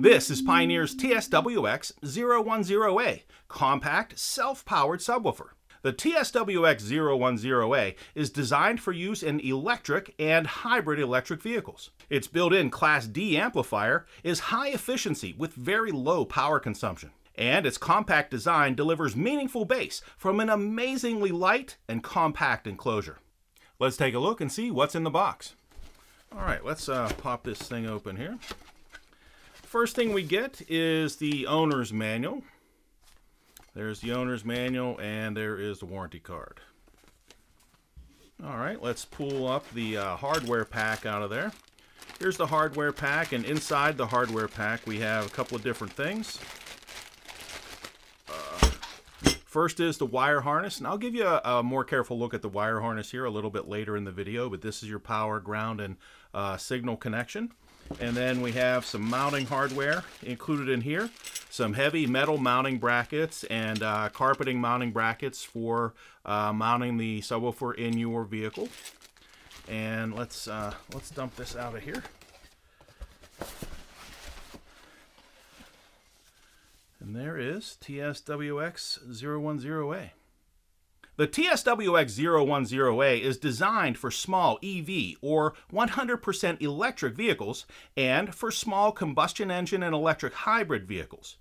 This is Pioneer's TSWX010A compact self-powered subwoofer. The TSWX010A is designed for use in electric and hybrid electric vehicles. Its built-in Class D amplifier is high efficiency with very low power consumption. And its compact design delivers meaningful bass from an amazingly light and compact enclosure. Let's take a look and see what's in the box. All right, let's pop this thing open here. First thing we get is the owner's manual. There's the owner's manual and there is the warranty card. All right, let's pull up the hardware pack out of there. Here's the hardware pack, and inside the hardware pack we have a couple of different things. First is the wire harness, and I'll give you a more careful look at the wire harness here a little bit later in the video, but this is your power, ground, and signal connection. And then we have some mounting hardware included in here, some heavy metal mounting brackets and carpeting mounting brackets for mounting the subwoofer in your vehicle. And let's dump this out of here. And there is TSWX010A. The TSWX010A is designed for small EV or 100% electric vehicles and for small combustion engine and electric hybrid vehicles.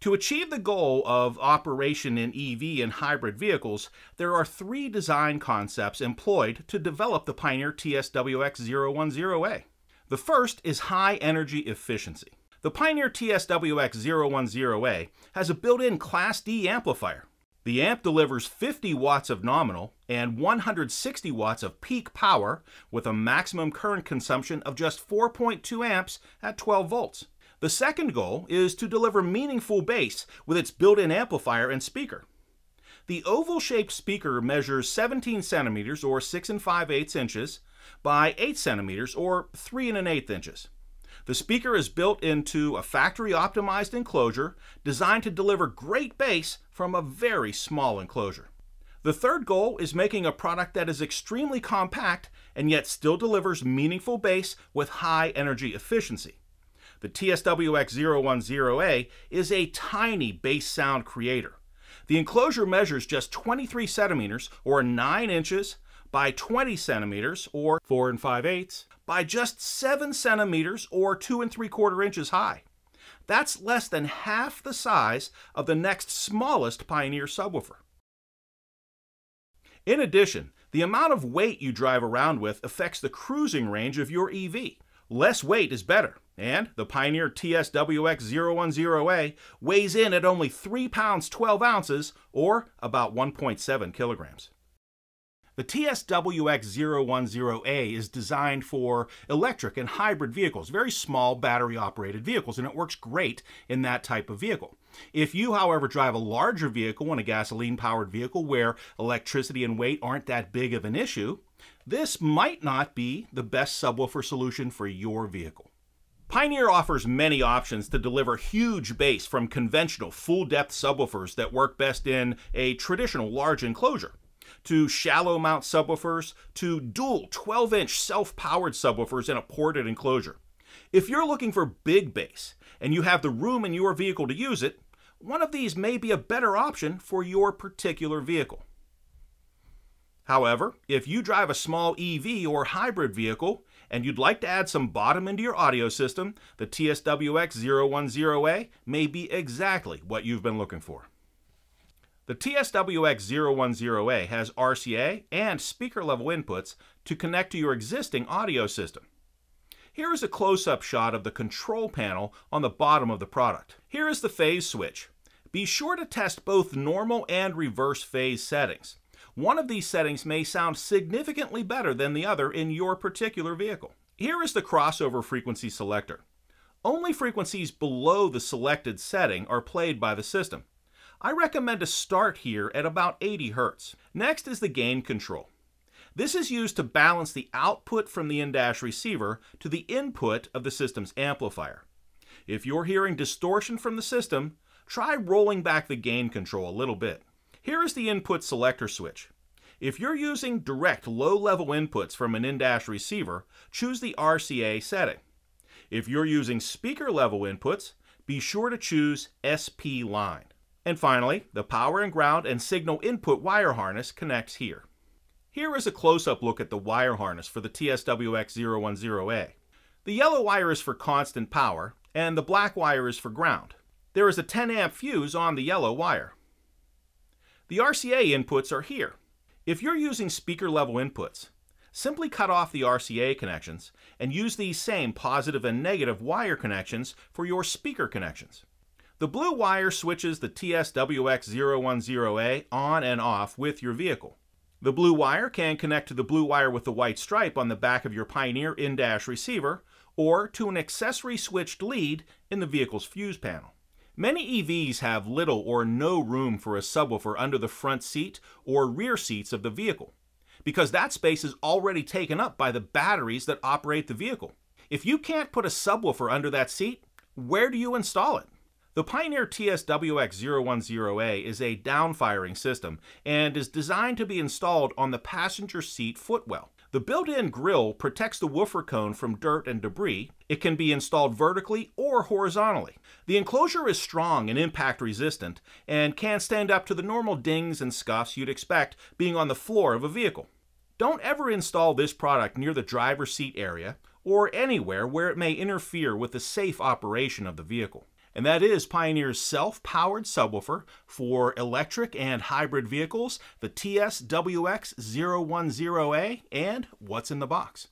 To achieve the goal of operation in EV and hybrid vehicles, there are three design concepts employed to develop the Pioneer TSWX010A. The first is high energy efficiency. The Pioneer TSWX010A has a built-in Class D amplifier. The amp delivers 50 watts of nominal and 160 watts of peak power with a maximum current consumption of just 4.2 amps at 12 volts. The second goal is to deliver meaningful bass with its built-in amplifier and speaker. The oval-shaped speaker measures 17 centimeters or 6 5/8 inches by 8 centimeters or 3 1/8 inches. The speaker is built into a factory-optimized enclosure designed to deliver great bass from a very small enclosure. The third goal is making a product that is extremely compact and yet still delivers meaningful bass with high energy efficiency. The TSWX010A is a tiny bass sound creator. The enclosure measures just 23 centimeters or 9 inches by 20 centimeters or 4 5/8 by just 7 centimeters or 2 3/4 inches high. That's less than half the size of the next smallest Pioneer subwoofer. In addition, the amount of weight you drive around with affects the cruising range of your EV. Less weight is better, and the Pioneer TSWX010A weighs in at only 3 pounds 12 ounces or about 1.7 kilograms. The TSWX010A is designed for electric and hybrid vehicles, very small battery-operated vehicles, and it works great in that type of vehicle. If you, however, drive a larger vehicle and a gasoline-powered vehicle where electricity and weight aren't that big of an issue, this might not be the best subwoofer solution for your vehicle. Pioneer offers many options to deliver huge bass from conventional full-depth subwoofers that work best in a traditional large enclosure, to shallow mount subwoofers, to dual 12-inch self-powered subwoofers in a ported enclosure. If you're looking for big bass and you have the room in your vehicle to use it, one of these may be a better option for your particular vehicle. However, if you drive a small EV or hybrid vehicle and you'd like to add some bottom into your audio system, the TSWX010A may be exactly what you've been looking for. The TSWX010A has RCA and speaker-level inputs to connect to your existing audio system. Here is a close-up shot of the control panel on the bottom of the product. Here is the phase switch. Be sure to test both normal and reverse phase settings. One of these settings may sound significantly better than the other in your particular vehicle. Here is the crossover frequency selector. Only frequencies below the selected setting are played by the system. I recommend to start here at about 80 Hz. Next is the gain control. This is used to balance the output from the in-dash receiver to the input of the system's amplifier. If you're hearing distortion from the system, try rolling back the gain control a little bit. Here is the input selector switch. If you're using direct low-level inputs from an in-dash receiver, choose the RCA setting. If you're using speaker-level inputs, be sure to choose SP line. And finally, the power and ground and signal input wire harness connects here. Here is a close-up look at the wire harness for the TSWX010A. The yellow wire is for constant power, and the black wire is for ground. There is a 10-amp fuse on the yellow wire. The RCA inputs are here. If you're using speaker-level inputs, simply cut off the RCA connections and use these same positive and negative wire connections for your speaker connections. The blue wire switches the TSWX010A on and off with your vehicle. The blue wire can connect to the blue wire with the white stripe on the back of your Pioneer in-dash receiver, or to an accessory switched lead in the vehicle's fuse panel. Many EVs have little or no room for a subwoofer under the front seat or rear seats of the vehicle, because that space is already taken up by the batteries that operate the vehicle. If you can't put a subwoofer under that seat, where do you install it? The Pioneer TSWX010A is a downfiring system and is designed to be installed on the passenger seat footwell. The built-in grille protects the woofer cone from dirt and debris. It can be installed vertically or horizontally. The enclosure is strong and impact resistant and can stand up to the normal dings and scuffs you'd expect being on the floor of a vehicle. Don't ever install this product near the driver's seat area or anywhere where it may interfere with the safe operation of the vehicle. And that is Pioneer's self-powered subwoofer for electric and hybrid vehicles, the TSWX010A, and what's in the box.